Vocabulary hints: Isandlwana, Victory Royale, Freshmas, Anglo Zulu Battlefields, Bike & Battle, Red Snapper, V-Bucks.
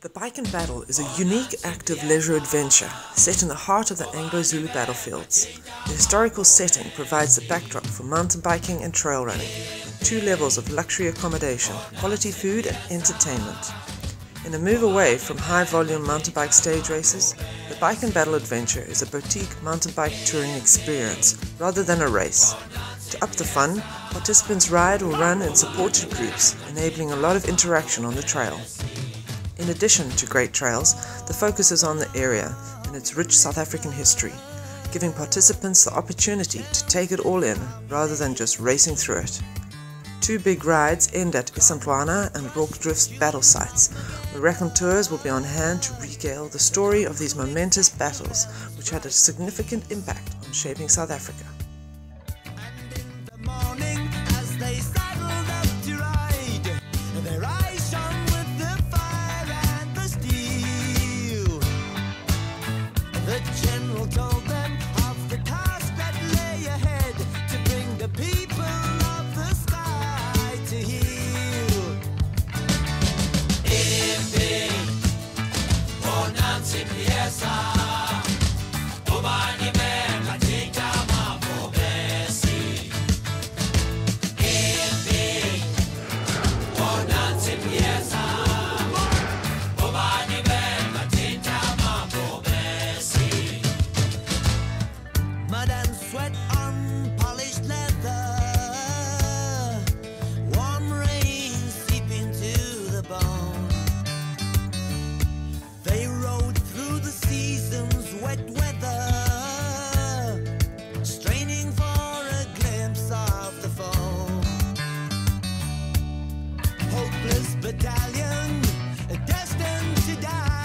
The Bike and Battle is a unique act of leisure adventure set in the heart of the Anglo Zulu battlefields. The historical setting provides the backdrop for mountain biking and trail running, with 2 levels of luxury accommodation, quality food and entertainment. In a move away from high-volume mountain bike stage races, the Bike and Battle adventure is a boutique mountain bike touring experience rather than a race. To up the fun, participants ride or run in supported groups, enabling a lot of interaction on the trail. In addition to great trails, the focus is on the area and its rich South African history, giving participants the opportunity to take it all in rather than just racing through it. 2 big rides end at Isandlwana and Rorke's Drift's battle sites, where raconteurs will be on hand to regale the story of these momentous battles which had a significant impact on shaping South Africa. Battalion, destined to die.